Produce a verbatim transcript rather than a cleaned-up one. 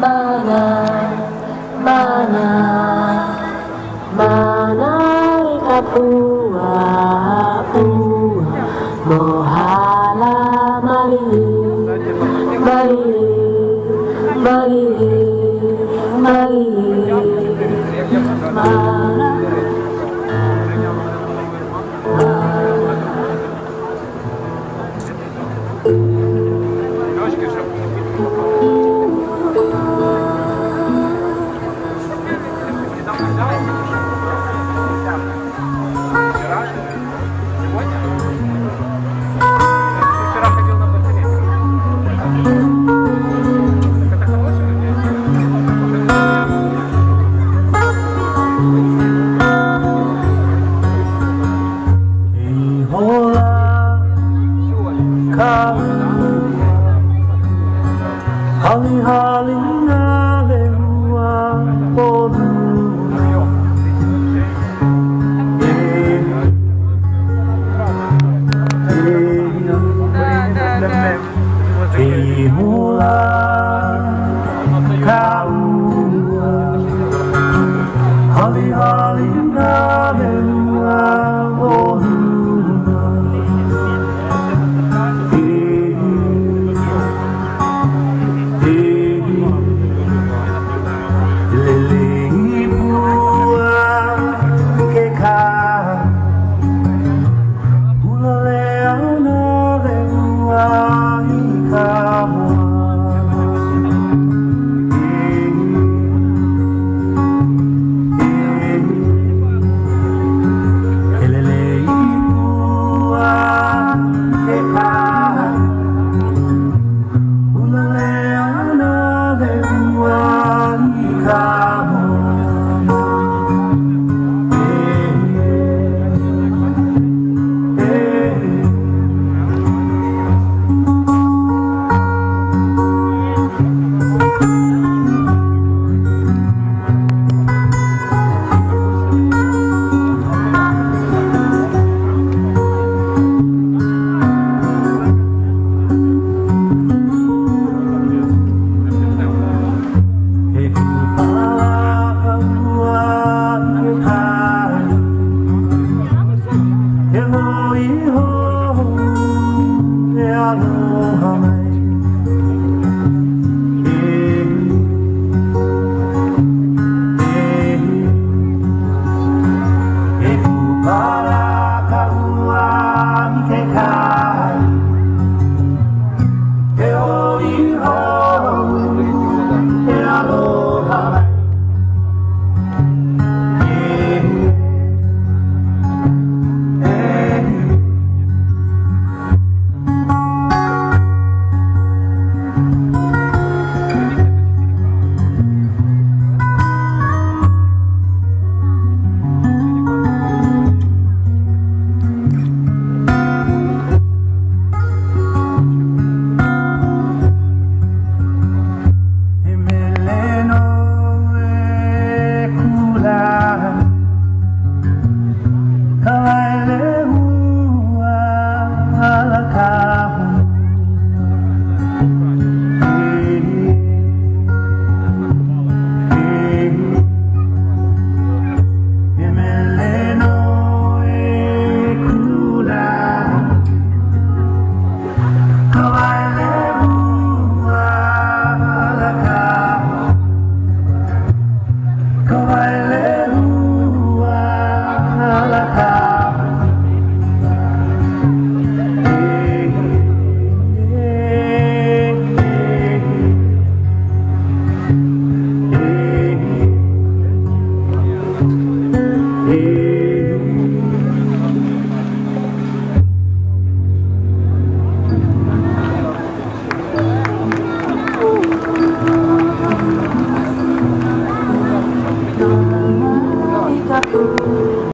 mana mana mana kapua pua mohala mali mali mali mali mana Hallelujah, hallelujah, hallelujah.